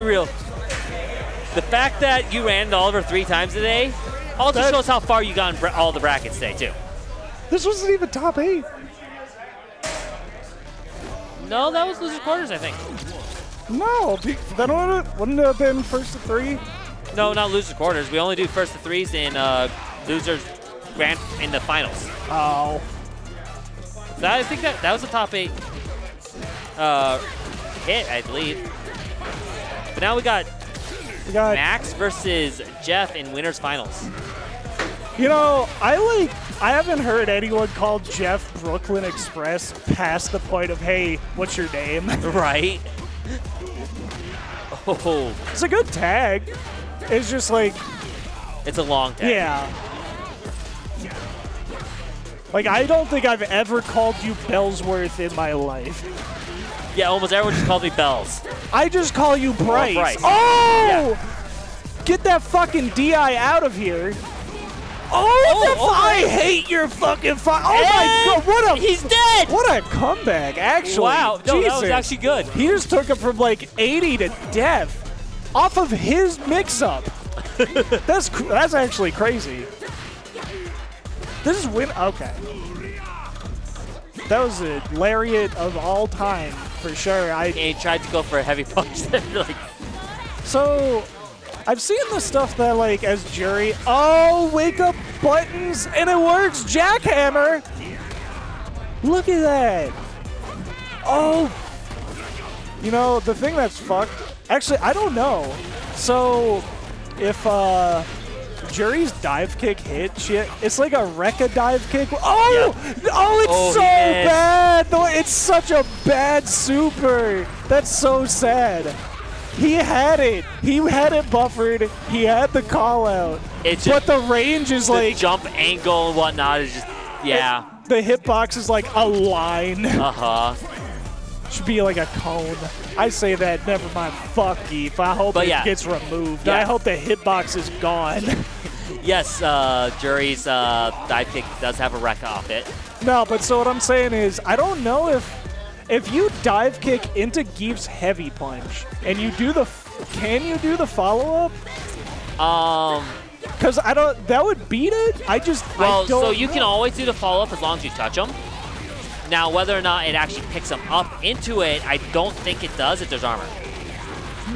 real. The fact that you ran Oliver 3 times today also shows how far you got in all the brackets today, too. This wasn't even top 8. No, that was loser's quarters, I think. No, that wouldn't have been first to 3. No, not loser's quarters. We only do first to 3s in losers grand in the finals. Oh. So I think that was a top 8 hit, I believe. But now we got Max versus Jeff in winners finals. You know, I haven't heard anyone call Jeff Brooklyn Express past the point of, hey, what's your name? Right. Oh. It's a good tag. It's just like... It's a long tag. Yeah. Like, I don't think I've ever called you Bellsworth in my life. Yeah, almost everyone just called me Bells. I just call you Bryce. Oh! Bryce. Oh! Yeah. Get that fucking DI out of here. I hate your fucking Oh my god, what a... He's dead! What a comeback, actually. Wow, no, that was actually good. He just took him from like 80 to death off of his mix-up. that's actually crazy. This is win... Okay. That was a lariat of all time, for sure. He tried to go for a heavy punch there. Like. So... I've seen the stuff that, like, as Jerry, oh, wake up buttons, and it works, jackhammer. Look at that. Oh, you know, the thing that's fucked, actually, I don't know. So if Jerry's dive kick hit shit, it's like a Rekka dive kick. Oh, yeah. Oh, it's so bad. It's such a bad super. That's so sad. He had it. He had it buffered. He had the call out. It's just, but the range is like jump angle and whatnot is just The hitbox is like a line. Should be like a cone. I say that. Never mind. Fuck Geef. I hope it gets removed. Yeah. I hope the hitbox is gone. Yes, Jerry's dive kick does have a Rekka off it. No, but so what I'm saying is I don't know if you dive kick into Geef's heavy punch and you do the, can you do the follow up? Because I don't, that would beat it. I don't know. So you can always do the follow up as long as you touch him. Now, whether or not it actually picks him up into it, I don't think it does if there's armor.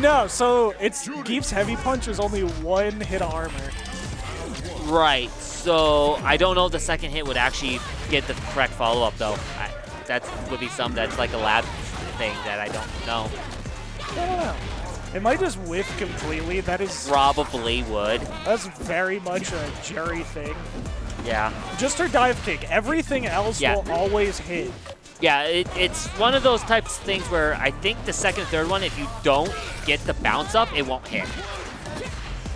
No, so it's Geef's heavy punch is only 1 hit of armor. Right, so I don't know if the second hit would actually get the correct follow up though. That would be something that's like a lab thing that I don't know. It might just whiff completely. That is... Probably would. That's very much a Jerry thing. Yeah. Just her dive kick. Everything else will always hit. Yeah, it's one of those types of things where I think the second, third one, if you don't get the bounce up, it won't hit.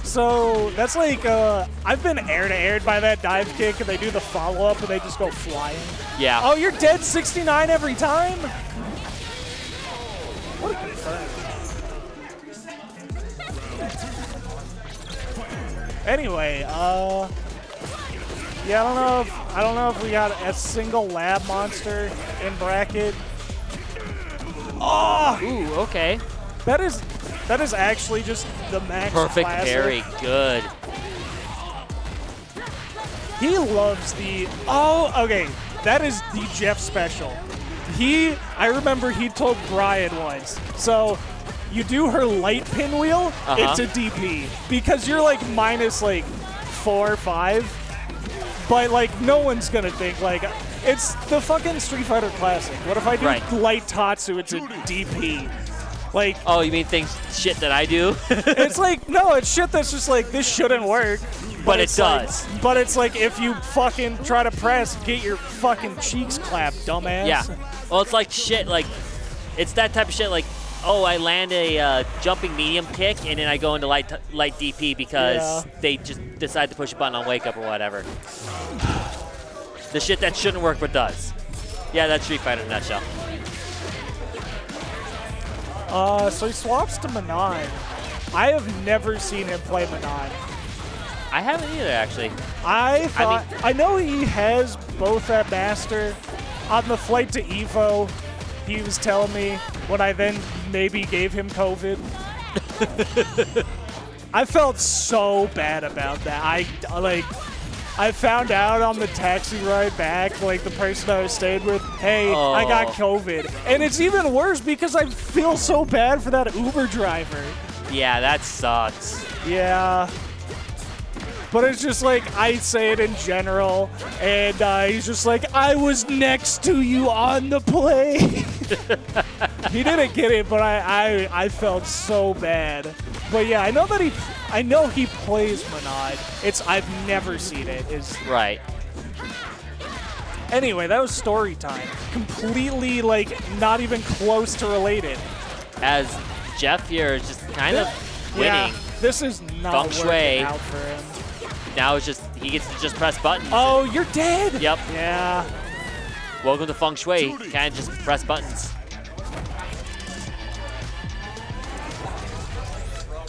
So that's like, I've been air-to-aired by that dive kick, and they do the follow-up, and they just go flying. Yeah. Oh, you're dead 69 every time? What a good time. Anyway, yeah, I don't know if we got a single lab monster in bracket. Oh! Ooh, okay. That is actually just the Max Perfect classic. Very good. He loves the... Oh, okay. That is the Jeff special. I remember he told Brian once. So you do her light pinwheel, it's a DP. Because you're like minus like 4 or 5. But like no one's going to think like... It's the fucking Street Fighter Classic. What if I do light Tatsu, it's a DP. Like, oh, you mean shit that I do? It's like, no, it's shit that's just like, this shouldn't work. But it does. Like, but it's like, if you fucking try to press, get your fucking cheeks clapped, dumbass. Yeah. Well, it's like shit, like, it's that type of shit, like, oh, I land a jumping medium kick, and then I go into light DP because they just decide to push a button on wake up or whatever. The shit that shouldn't work but does. Yeah, that's Street Fighter in a nutshell. So he swaps to Manon. I have never seen him play Manon. I haven't either, actually. I know he has both at Master. On the flight to Evo, he was telling me when I then maybe gave him COVID. I felt so bad about that. I found out on the taxi ride back, like, the person I stayed with, hey, oh. I got COVID. And it's even worse because I feel so bad for that Uber driver. Yeah, that sucks. Yeah. But it's just like, I say it in general, and he's just like, I was next to you on the plane. He didn't get it, but I felt so bad. But yeah, I know he plays Manon. I've never seen it. Right. Anyway, that was story time. Completely, like, not even close to related. As Jeff here is just kind of winning. Yeah, this is not working out for him. Now it's just, he gets to just press buttons. Oh, you're dead. Yep. Yeah. Welcome to Feng Shui. He kind of just press buttons.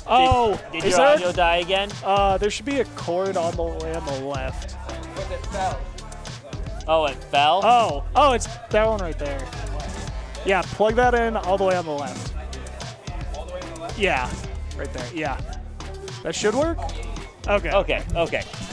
Oh, did your audio die again? There should be a cord on the way on the left. But it fell. Oh, it fell? Oh, it's that one right there. Yeah, plug that in all the way on the left. All the way on the left? Yeah, right there. Yeah, that should work. Okay.